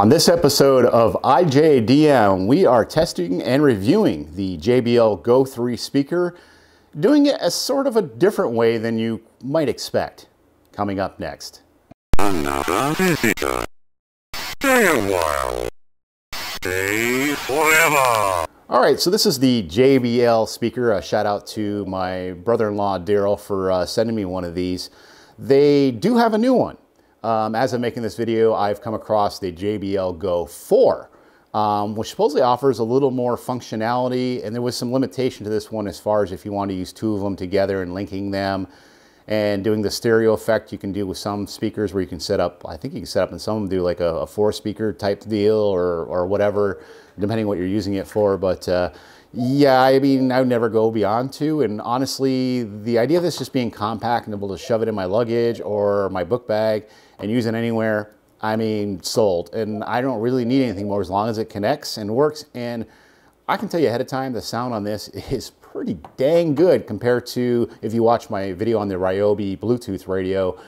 On this episode of IJDM, we are testing and reviewing the JBL GO 3 speaker, doing it as sort of a different way than you might expect. Coming up next. Another visitor. Stay a while. Stay forever. All right, so this is the JBL speaker. A shout out to my brother-in-law, Daryl, for sending me one of these. They do have a new one. As I'm making this video, I've come across the JBL GO 4, which supposedly offers a little more functionality, and there was some limitation to this one as far as if you want to use two of them together and linking them and doing the stereo effect you can do with some speakers where you can set up, I think you can set up and some of them do like a four speaker type deal or whatever, depending what you're using it for. But yeah, I mean, I would never go beyond two. And honestly, the idea of this just being compact and able to shove it in my luggage or my book bag and use it anywhere, I mean, sold. And I don't really need anything more as long as it connects and works. And I can tell you ahead of time, the sound on this is pretty dang good compared to if you watch my video on the Ryobi Bluetooth radio.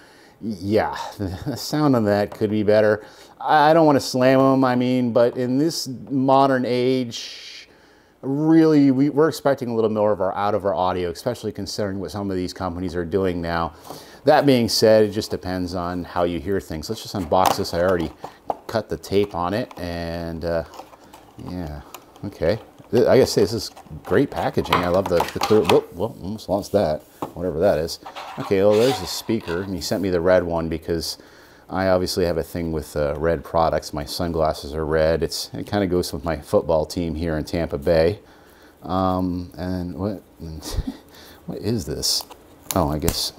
Yeah, the sound on that could be better. I don't want to slam them, I mean, but in this modern age, really, we're expecting a little more of our out of our audio, especially considering what some of these companies are doing now. That being said, it just depends on how you hear things. Let's just unbox this. I already cut the tape on it, and yeah, okay. I gotta say, this is great packaging. I love the clear. Whoop, almost lost that, whatever that is. Okay, well, there's the speaker, and he sent me the red one because I obviously have a thing with red products. My sunglasses are red. It kind of goes with my football team here in Tampa Bay. And what is this? Oh, I guess,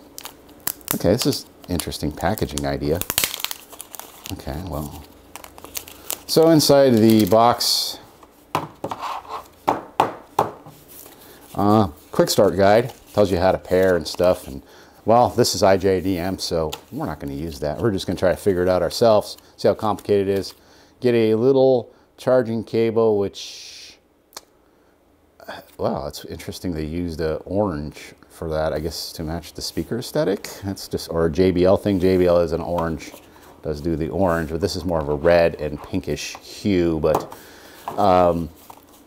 okay, this is interesting packaging idea. Okay, well, so inside the box, quick start guide, tells you how to pair and stuff. And well, this is IJDM, so we're not going to use that. We're just going to try to figure it out ourselves, see how complicated it is. Get a little charging cable, which, wow, it's interesting they used the orange for that, I guess, to match the speaker aesthetic. That's just, or a JBL thing. JBL is an orange, does do the orange, but this is more of a red and pinkish hue. But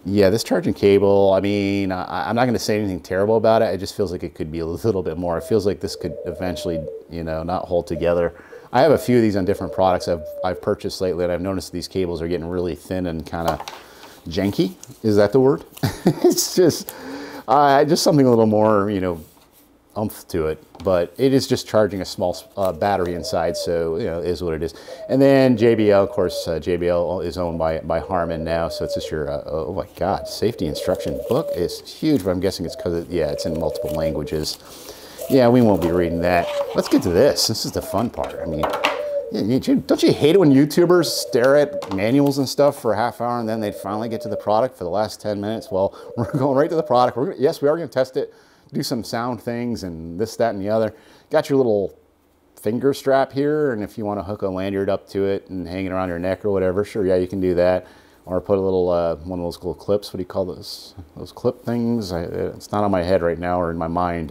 yeah, this charging cable, I mean, I'm not going to say anything terrible about it. It just feels like it could be a little bit more. It feels like this could eventually, you know, not hold together. I have a few of these on different products I've purchased lately, and I've noticed these cables are getting really thin and kind of janky. Is that the word? It's just something a little more, you know, oomph to it. But it is just charging a small battery inside, so, you know, it is what it is. And then JBL, of course, JBL is owned by Harman now, so it's just your, oh my God, safety instruction book is huge, but I'm guessing it's because, yeah, it's in multiple languages. Yeah, we won't be reading that. Let's get to this. This is the fun part. I mean, don't you hate it when YouTubers stare at manuals and stuff for a half hour and then they'd finally get to the product for the last 10 minutes? Well, we're going right to the product. Yes, we are going to test it. Do some sound things and this, that, and the other. Got your little finger strap here, and if you want to hook a lanyard up to it and hang it around your neck or whatever, sure, yeah, you can do that. Or put a little, one of those little clips, what do you call those? Those clip things? It's not on my head right now or in my mind,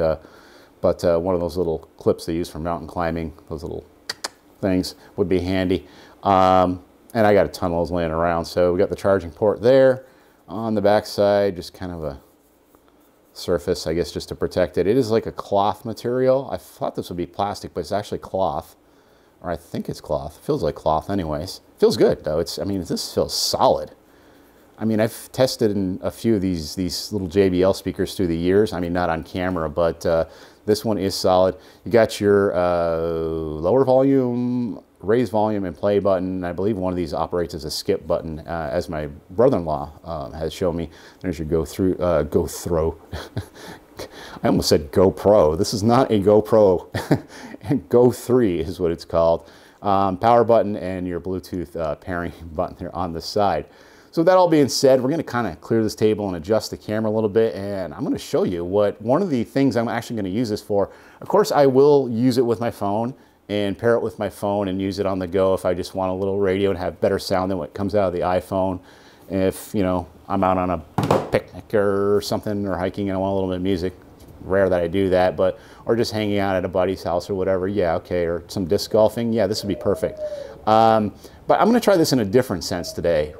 but one of those little clips they use for mountain climbing, those little things would be handy. And I got a ton of those laying around. So we got the charging port there. On the back side, just kind of a surface, I guess, just to protect it. It is like a cloth material. I thought this would be plastic, but it's actually cloth, or I think it's cloth. It feels like cloth anyways. Feels good though. It's, I mean, this feels solid. I mean, I've tested in a few of these little JBL speakers through the years. I mean, not on camera, but this one is solid. You got your lower volume, raise volume, and play button. I believe one of these operates as a skip button, as my brother-in-law has shown me. There's your go throw. I almost said GoPro. This is not a GoPro. Go 3 is what it's called. Power button and your Bluetooth pairing button there on the side. So that all being said, we're going to kind of clear this table and adjust the camera a little bit, and I'm going to show you what one of the things I'm actually going to use this for. Of course, I will use it with my phone and pair it with my phone and use it on the go if I just want a little radio and have better sound than what comes out of the iPhone. If, you know, I'm out on a picnic or something or hiking and I want a little bit of music, rare that I do that, but or just hanging out at a buddy's house or whatever, yeah, okay, or some disc golfing, yeah, this would be perfect. But I'm gonna try this in a different sense today.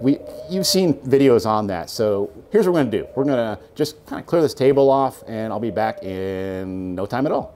You've seen videos on that, so here's what we're gonna do. We're gonna just kind of clear this table off, and I'll be back in no time at all.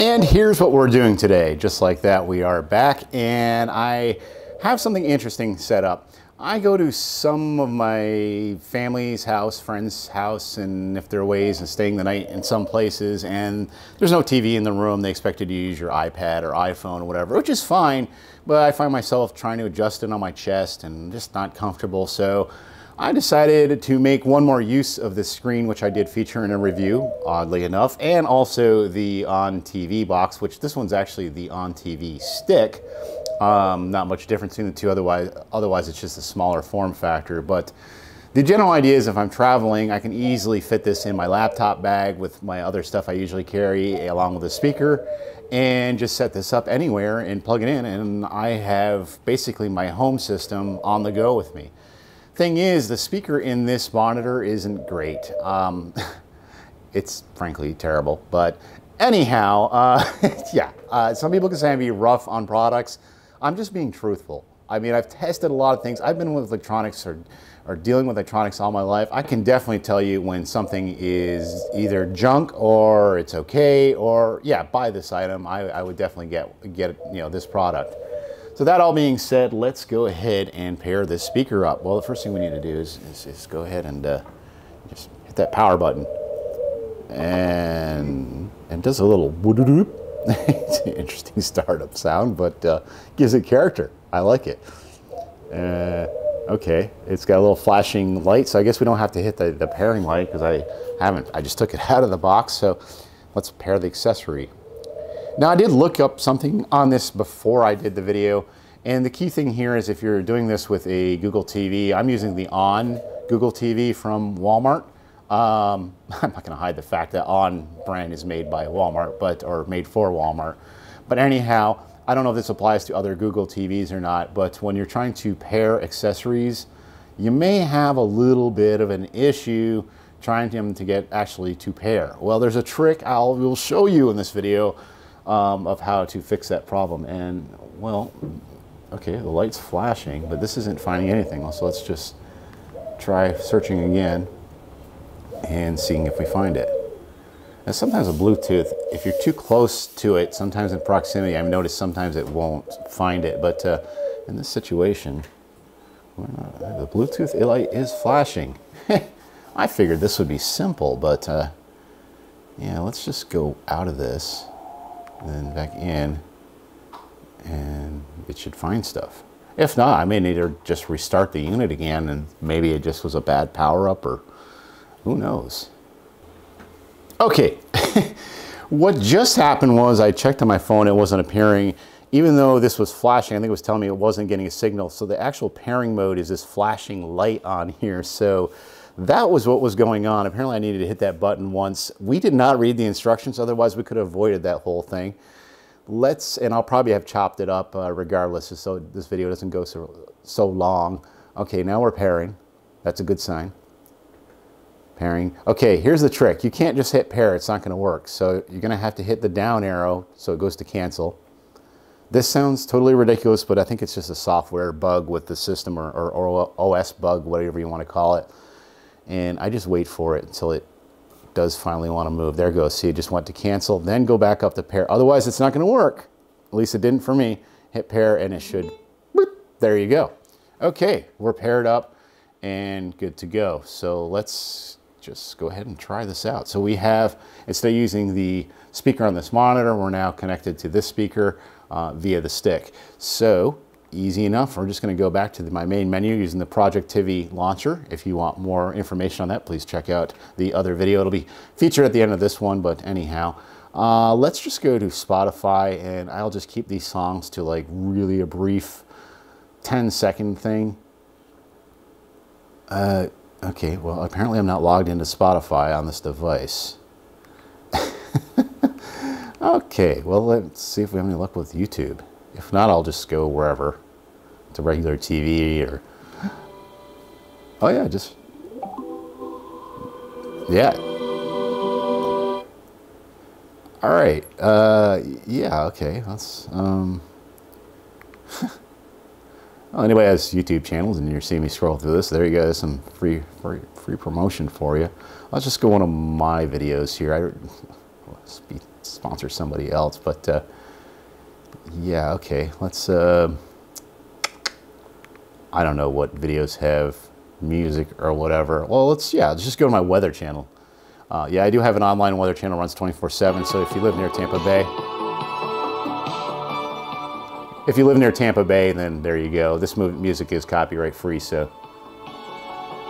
And here's what we're doing today. Just like that, we are back, and I have something interesting set up. I go to some of my family's house, friends' house, and if there are ways of staying the night in some places, and there's no TV in the room, they expect you to use your iPad or iPhone or whatever, which is fine, but I find myself trying to adjust it on my chest and just not comfortable. So I decided to make one more use of this screen, which I did feature in a review, oddly enough, and also the onn. TV box, which this one's actually the onn. TV stick. Not much difference between the two, otherwise it's just a smaller form factor. But the general idea is if I'm traveling, I can easily fit this in my laptop bag with my other stuff I usually carry along with a speaker, and just set this up anywhere and plug it in, and I have basically my home system on the go with me. Thing is, the speaker in this monitor isn't great. It's frankly terrible, but anyhow, some people can say I'd be rough on products. I'm just being truthful. I mean, I've tested a lot of things. I've been with electronics or dealing with electronics all my life. I can definitely tell you when something is either junk or it's okay, or yeah, buy this item. I would definitely get this product. So that all being said, let's go ahead and pair this speaker up. Well, the first thing we need to do is go ahead and just hit that power button. And does a little woo-doo-doop. It's an interesting startup sound, but gives it character. I like it. Okay, it's got a little flashing light, so I guess we don't have to hit the pairing light because I just took it out of the box. So let's pair the accessory. Now, I did look up something on this before I did the video, and the key thing here is if you're doing this with a Google TV, I'm using the onn. Google TV from Walmart. I'm not gonna hide the fact that onn. brand is made by Walmart, or made for Walmart. But anyhow, I don't know if this applies to other Google TVs or not, but when you're trying to pair accessories, you may have a little bit of an issue trying to get actually to pair. Well, there's a trick we'll show you in this video of how to fix that problem. And well, okay, the light's flashing, but this isn't finding anything. So let's just try searching again and seeing if we find it. And sometimes with Bluetooth, if you're too close to it, sometimes in proximity, I've noticed sometimes it won't find it, but in this situation, the Bluetooth light is flashing. I figured this would be simple, but yeah, let's just go out of this and then back in, and it should find stuff. If not, I may need to just restart the unit again, and maybe it just was a bad power up, or who knows? Okay, what just happened was I checked on my phone, it wasn't appearing. Even though this was flashing, I think it was telling me it wasn't getting a signal. So the actual pairing mode is this flashing light on here. So that was what was going on. Apparently I needed to hit that button once. We did not read the instructions, otherwise we could have avoided that whole thing. And I'll probably have chopped it up regardless, just so this video doesn't go so long. Okay, now we're pairing. That's a good sign. Pairing. Okay, here's the trick. You can't just hit pair, it's not gonna work. So you're gonna have to hit the down arrow so it goes to cancel. This sounds totally ridiculous, but I think it's just a software bug with the system, or OS bug, whatever you wanna call it. And I just wait for it until it does finally wanna move. There it goes, see, it just went to cancel, then go back up to pair. Otherwise, it's not gonna work. At least it didn't for me. Hit pair and it should, boop, there you go. Okay, we're paired up and good to go. So let's just go ahead and try this out. So we have, instead of using the speaker on this monitor, we're now connected to this speaker via the stick. So easy enough, we're just gonna go back to my main menu using the Projectivity launcher. If you want more information on that, please check out the other video. It'll be featured at the end of this one, but anyhow, let's just go to Spotify, and I'll just keep these songs to like really a brief 10-second thing. Okay, well, apparently I'm not logged into Spotify on this device. Okay, well, let's see if we have any luck with YouTube. If not, I'll just go wherever, to regular TV or... Oh yeah, just... Yeah. All right, yeah, okay, let's... Anybody has YouTube channels and you're seeing me scroll through this, there you go, there's some free promotion for you. Let's just go one of my videos here. I sponsor somebody else, but yeah, okay, let's, I don't know what videos have music or whatever. Well, let's just go to my weather channel. Yeah, I do have an online weather channel, runs 24/7, so if you live near Tampa Bay, then there you go. This music is copyright free, so.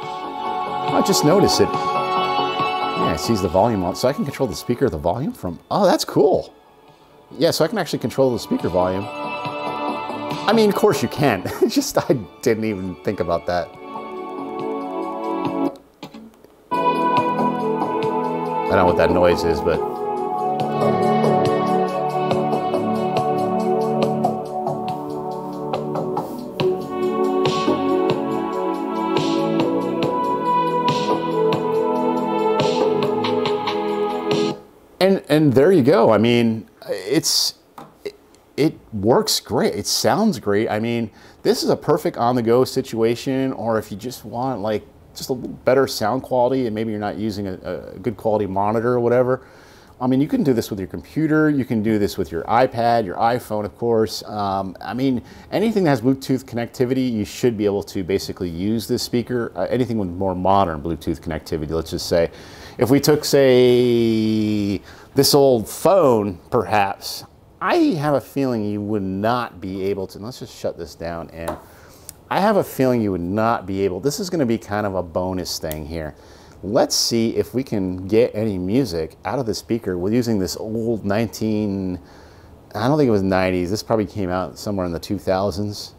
I just noticed it. Yeah, it sees the volume on, so I can control the speaker, the volume from, oh, that's cool. Yeah, so I can actually control the speaker volume. I mean, of course you can. It's just, I didn't even think about that. I don't know what that noise is, but. And there you go. I mean, it works great. It sounds great. I mean, this is a perfect on-the-go situation, or if you just want like just a little better sound quality and maybe you're not using a good quality monitor or whatever. I mean, you can do this with your computer. You can do this with your iPad, your iPhone, of course. I mean, anything that has Bluetooth connectivity, you should be able to basically use this speaker. Anything with more modern Bluetooth connectivity, let's just say. If we took, say, this old phone, perhaps, I have a feeling you would not be able to, and let's just shut this down, and I have a feeling you would not be able, this is gonna be kind of a bonus thing here. Let's see if we can get any music out of the speaker. We're using this old I don't think it was 90s, this probably came out somewhere in the 2000s,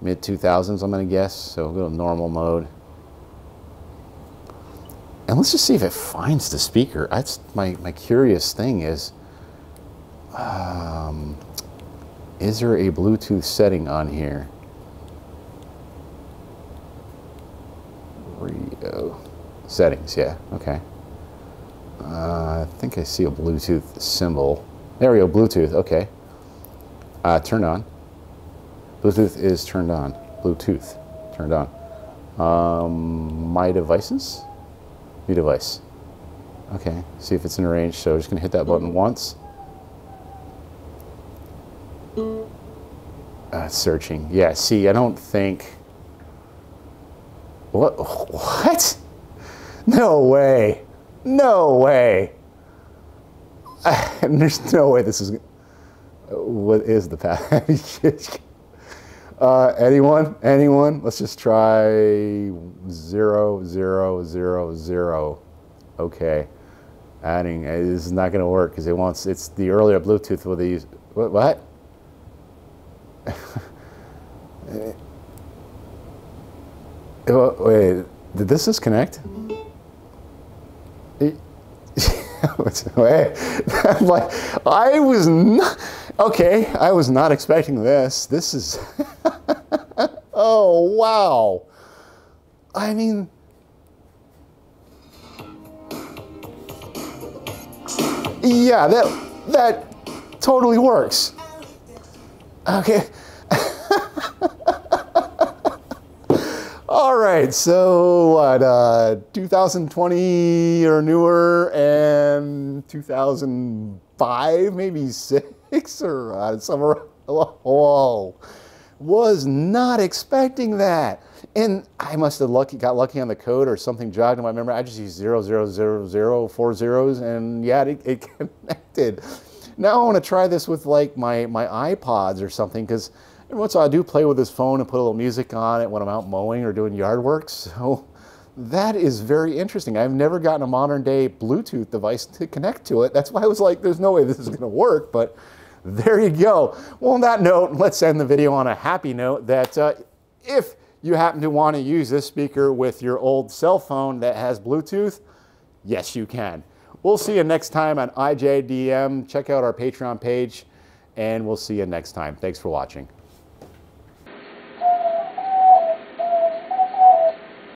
mid 2000s, I'm gonna guess, so we'll go to normal mode. And let's just see if it finds the speaker. That's my curious thing is there a Bluetooth setting on here? Settings, yeah, okay. I think I see a Bluetooth symbol. There we go, Bluetooth, okay. Turned on. Bluetooth is turned on. Bluetooth, turned on. My devices? New device. Okay, see if it's in range. So I'm just gonna hit that button once. Searching. Yeah, see, I don't think. What? No way. No way. There's no way this is. What is the path? Anyone? Let's just try 0, 0, 0, 0. Okay. Adding, this is not gonna work because it wants, it's the earlier Bluetooth where they use, what? Wait, did this disconnect? I'm like, I was not expecting this. This is, oh, wow. I mean, yeah, that totally works. Okay. All right, so what, 2020 or newer and 2005, maybe 6 or somewhere, whoa. Was not expecting that. And I must have got lucky on the code or something jogged in my memory. I just used 0, 0, 0, 0, 4 zeros and yeah, it connected. Now I wanna try this with like my iPods or something, because once I do play with this phone and put a little music on it when I'm out mowing or doing yard work, so that is very interesting. I've never gotten a modern day Bluetooth device to connect to it. That's why I was like, there's no way this is gonna work, but there you go. Well, on that note, let's end the video on a happy note that if you happen to wanna use this speaker with your old cell phone that has Bluetooth, yes, you can. We'll see you next time on IJDM. Check out our Patreon page and we'll see you next time. Thanks for watching.